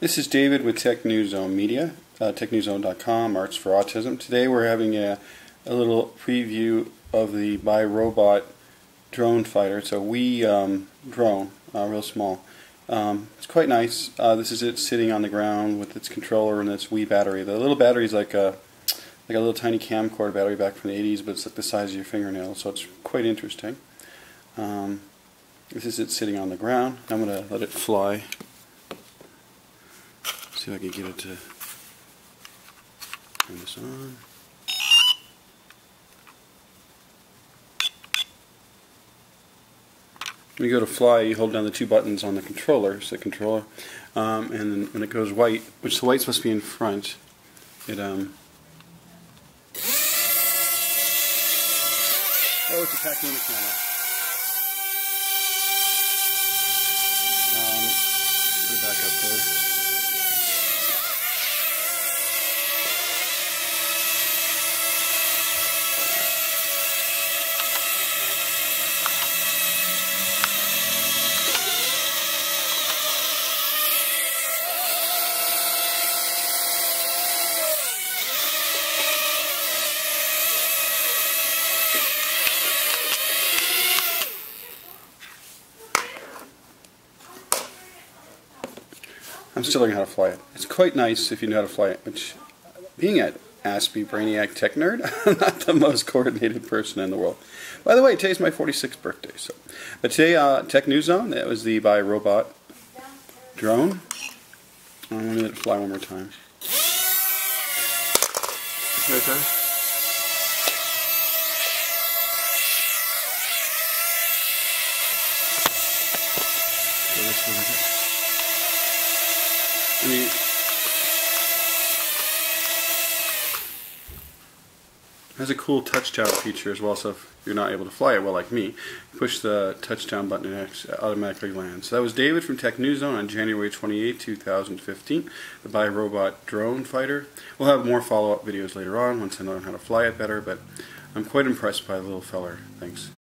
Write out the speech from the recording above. This is David with Tech News Zone Media, technewszone.com, Arts for Autism. Today we're having a little preview of the BYROBOT drone fighter. It's a wee drone, real small. It's quite nice. This is it sitting on the ground with its controller and its wee battery. The little battery is like a little tiny camcorder battery back from the 80s, but it's like the size of your fingernail, so it's quite interesting. This is it sitting on the ground. I'm going to let it fly. See if I can get it to turn this on. When you go to fly, you hold down the two buttons on the controller, and then when it goes white, which the white's supposed to be in front, it oh, it's attacking the camera. Put it back up there. I'm still learning how to fly it. It's quite nice if you know how to fly it, which, being an Aspie Brainiac Tech Nerd, I'm not the most coordinated person in the world. By the way, today's my 46th birthday. So. But today, Tech News Zone, that was the BYROBOT drone. I'm going to let it fly one more time. Okay. It has a cool touchdown feature as well, so if you're not able to fly it well like me, push the touchdown button and it automatically lands. So that was David from Tech News Zone on January 28, 2015, the BYROBOT drone fighter. We'll have more follow-up videos later on once I learn how to fly it better, but I'm quite impressed by the little feller. Thanks.